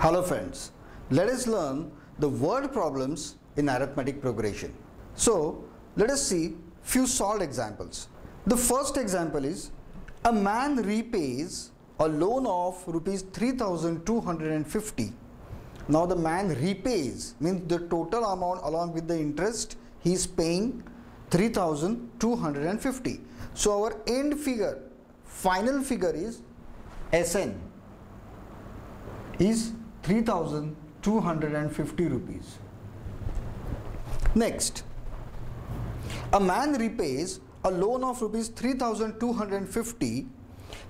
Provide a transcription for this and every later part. Hello friends, let us learn the word problems in arithmetic progression. So let us see few solved examples. The first example is a man repays a loan of rupees 3,250. Now the man repays means the total amount along with the interest he is paying 3,250. So our end figure, final figure is SN is 3,250 rupees. Next, a man repays a loan of rupees 3,250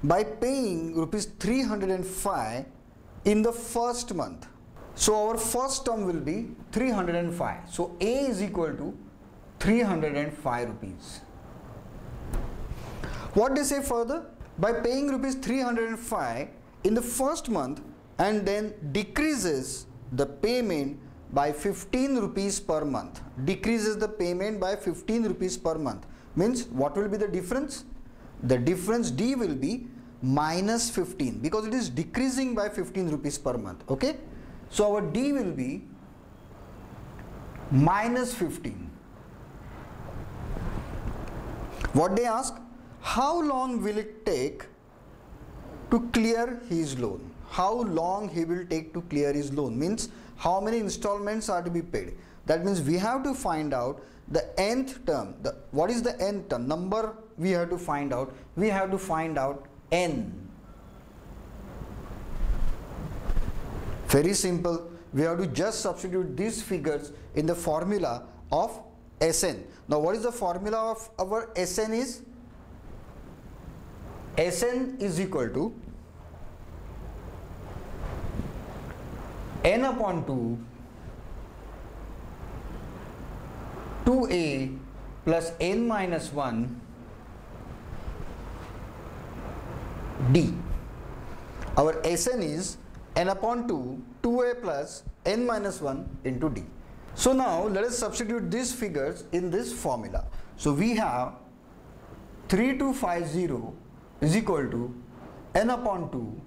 by paying rupees 305 in the first month. So our first term will be 305. So A is equal to 305 rupees. What they say further? By paying rupees 305 in the first month and then decreases the payment by 15 rupees per month. Decreases the payment by 15 rupees per month. Means what will be the difference? The difference D will be minus 15 because it is decreasing by 15 rupees per month. Okay? So our D will be minus 15. What they ask? How long will it take to clear his loan? How long he will take to clear his loan means how many installments are to be paid. That means we have to find out the nth term. What is the nth term? Number we have to find out. We have to find out n. Very simple. We have to just substitute these figures in the formula of SN. Now what is the formula of our SN is? SN is equal to n upon 2, 2a plus n minus 1 d. Our SN is n upon 2, 2a plus n minus 1 into d. So now let us substitute these figures in this formula. So we have 3250 is equal to n upon 2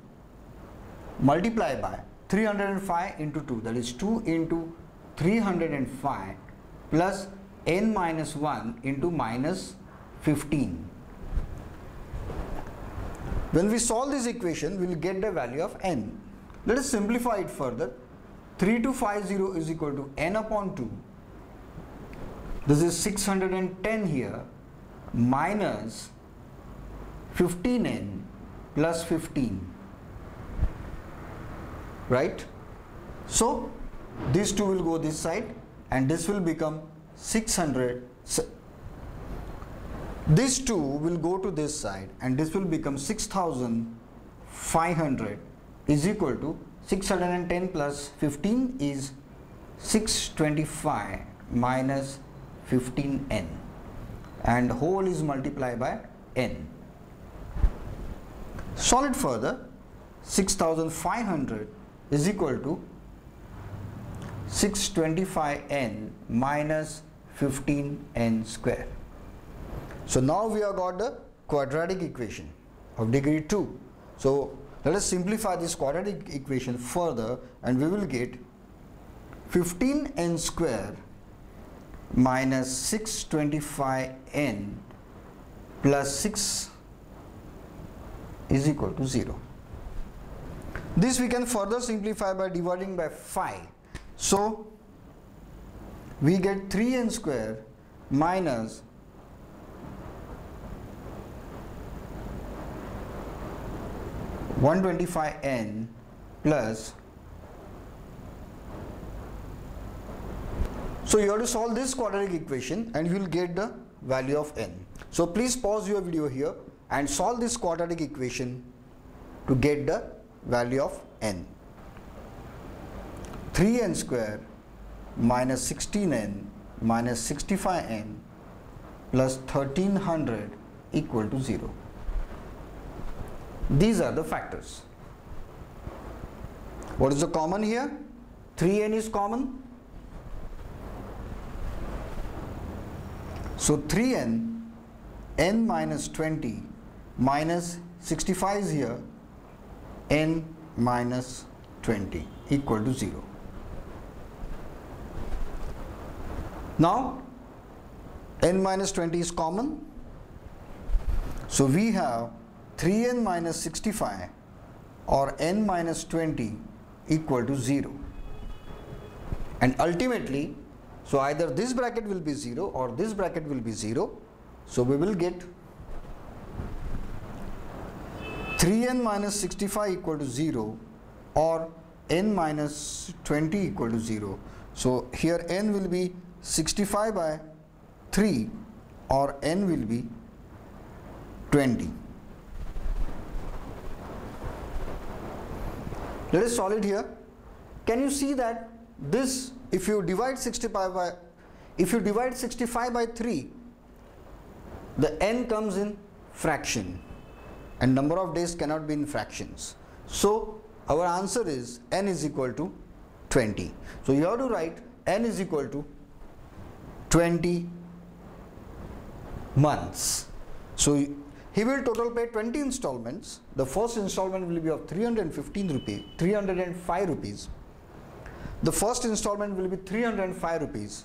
multiplied by 305 into 2, that is 2 into 305 plus n minus 1 into minus 15. When we solve this equation, we will get the value of n. Let us simplify it further. 3250 is equal to n upon 2. This is 610 here minus 15n plus 15, right? So these two will go this side and this will become 600. These two will go to this side and this will become 6500 is equal to 610 plus 15 is 625 minus 15n and whole is multiplied by n. Solve it further. 6500 is equal to 625n minus 15n square. So now we have got the quadratic equation of degree 2. So let us simplify this quadratic equation further and we will get 15n square minus 625n plus 6 is equal to 0. This we can further simplify by dividing by 5. So we get 3n square minus 125n plus. So you have to solve this quadratic equation and you will get the value of n. So please pause your video here and solve this quadratic equation to get the value of n. 3n square minus 16n minus 65n plus 1300 equal to 0. These are the factors. What is the common here? 3n is common. So 3n, n minus 20 minus 65 is here, n minus 20 equal to 0. Now n minus 20 is common, so we have 3n minus 65 or n minus 20 equal to 0, and ultimately so either this bracket will be 0 or this bracket will be 0, so we will get 3n minus 65 equal to 0 or n minus 20 equal to 0. So here n will be 65 by 3 or n will be 20. Let us solve it here. Can you see that this, if you divide 65 by 3, the n comes in fraction, and number of days cannot be in fractions. So our answer is n is equal to 20. So you have to write n is equal to 20 months. So he will total pay 20 installments. The first installment will be of 305 rupees. The first installment will be 305 rupees,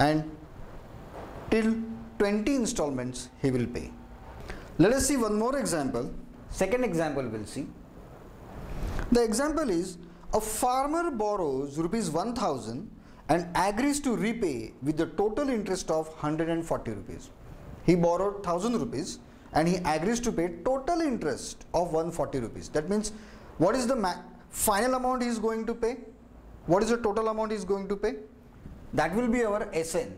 and till 20 installments he will pay. Let us see one more example. Second example we'll see. The example is a farmer borrows rupees 1000 and agrees to repay with the total interest of 140 rupees. He borrowed 1000 rupees and he agrees to pay total interest of 140 rupees. That means what is the final amount he is going to pay? What is the total amount he is going to pay? That will be our SN.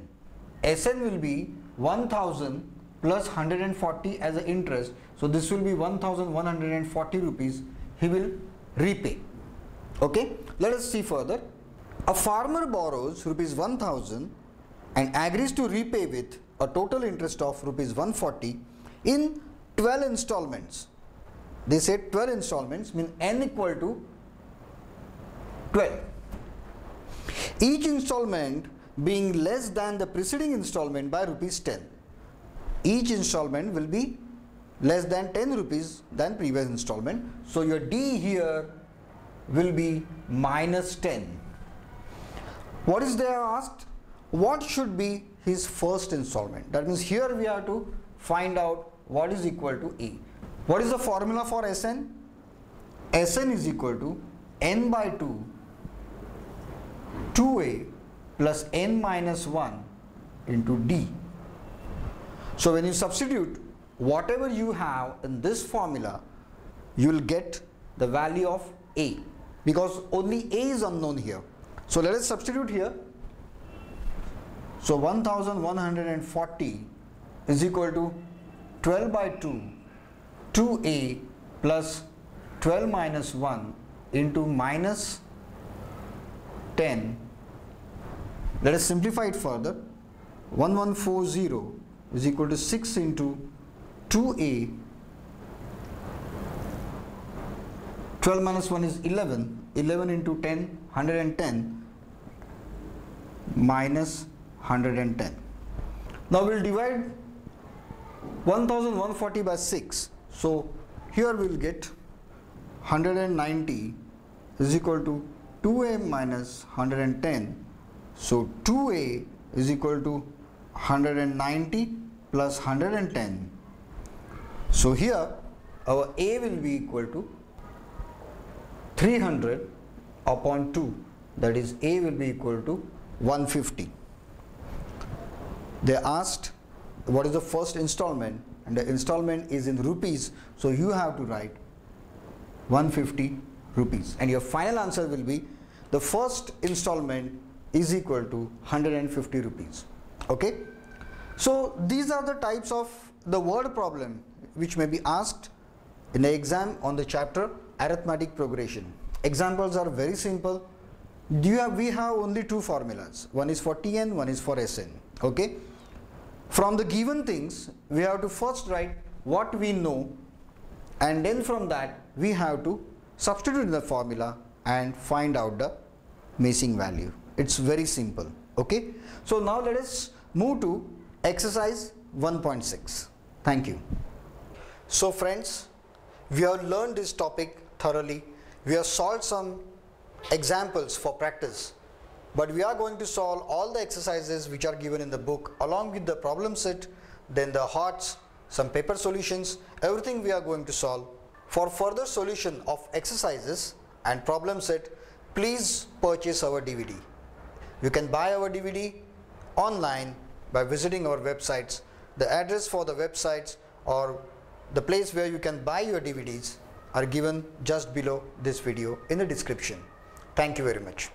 SN will be 1000 plus 140 as an interest. So this will be 1140 rupees he will repay. Okay, let us see further. A farmer borrows rupees 1000 and agrees to repay with a total interest of rupees 140 in 12 installments. They said 12 installments, mean n equal to 12. Each installment being less than the preceding installment by rupees 10. Each installment will be less than 10 rupees than previous installment. So your D here will be minus 10. What is there asked? What should be his first installment? That means here we have to find out what is equal to A. What is the formula for SN? SN is equal to n by 2, 2A plus n minus 1 into D. So when you substitute whatever you have in this formula, you will get the value of A, because only A is unknown here. So let us substitute here. So 1140 is equal to 12 by 2, 2A plus 12 minus 1 into minus 10. Let us simplify it further. 1140 is equal to 6 into 2A. 12 minus 1 is 11. 11 into 10, 110 minus 110. Now we will divide 1140 by 6. So here we will get 190 is equal to 2a minus 110. So 2a is equal to 190 plus 110. So here our a will be equal to 300 upon 2, that is a will be equal to 150. They asked what is the first installment, and the installment is in rupees, so you have to write 150 rupees, and your final answer will be the first installment is equal to 150 rupees. Okay, so these are the types of the word problem which may be asked in the exam on the chapter Arithmetic Progression. Examples are very simple. We have only two formulas, one is for Tn, one is for Sn. Okay, from the given things we have to first write what we know, and then from that we have to substitute in the formula and find out the missing value. It's very simple. Okay, so now let us move to exercise 1.6. Thank you. So friends, we have learned this topic thoroughly. We have solved some examples for practice, but we are going to solve all the exercises which are given in the book along with the problem set, then the hearts, some paper solutions, everything we are going to solve. For further solution of exercises and problem set, please purchase our DVD. You can buy our DVD online by visiting our websites. The address for the websites or the place where you can buy your DVDs are given just below this video in the description. Thank you very much.